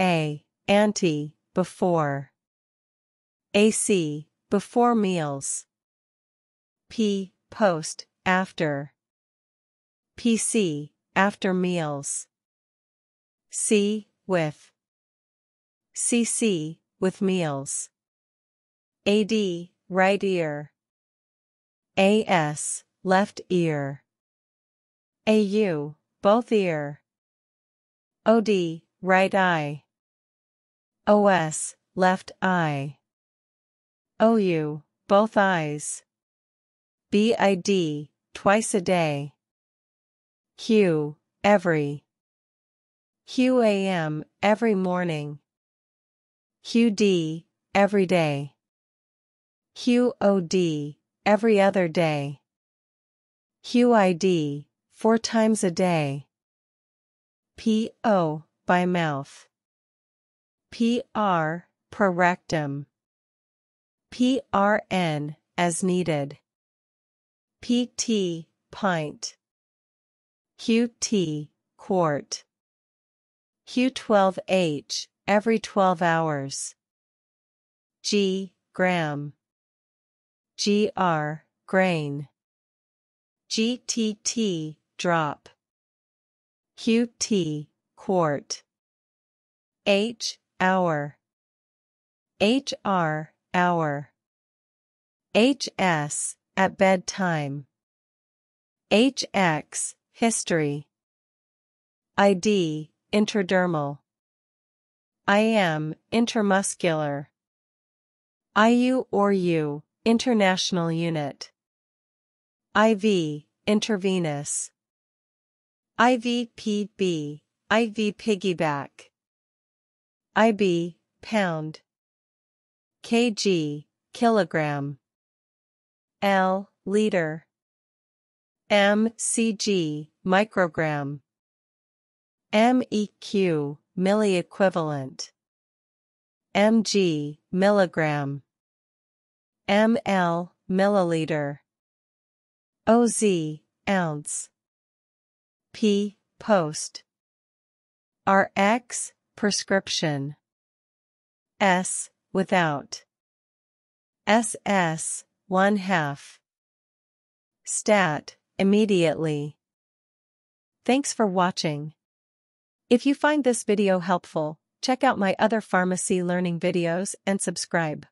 A. Ante, before. AC, before meals. P. Post, after. PC, after meals. C. With. CC, with meals. AD, right ear. AS, left ear. AU, both ear. OD, right eye. OS, left eye. OU, both eyes. BID, twice a day. Q, every. QAM, every morning. QD, every day. QOD, every other day. QID, 4 times a day. PO, by mouth. PR, per rectum. PRN, as needed. PT, pint. QT, quart. Q12H, every 12 hours. G, gram. GR, grain. GTT, drop. QT, quart. H, hour. HR, hour. HS, at bedtime. HX, history. ID, intradermal. IM, intermuscular. IU or U, international unit. IV, intravenous. IVPB, IV piggyback. IB, pound. KG, kilogram. L, liter. MCG, microgram. MEQ, milliequivalent. MG, milligram. ML, milliliter. OZ, ounce. P, post. RX, prescription. S, without. SS, 1/2. Stat, immediately. Thanks for watching. If you find this video helpful, check out my other pharmacy learning videos and subscribe.